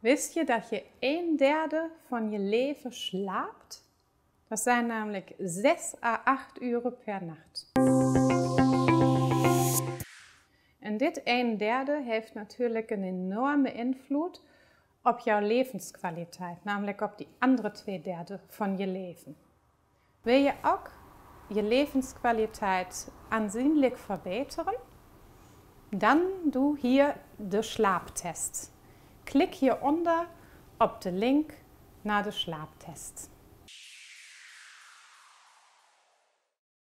Wist je dat je 1/3 van je leven slaapt? Dat zijn namelijk 6 à 8 uren per nacht. En dit 1/3 heeft natuurlijk een enorme invloed op jouw levenskwaliteit, namelijk op die andere 2/3 van je leven. Wil je ook je levenskwaliteit aanzienlijk verbeteren? Dan doe hier de slaaptest. Klik hieronder op de link naar de slaaptest.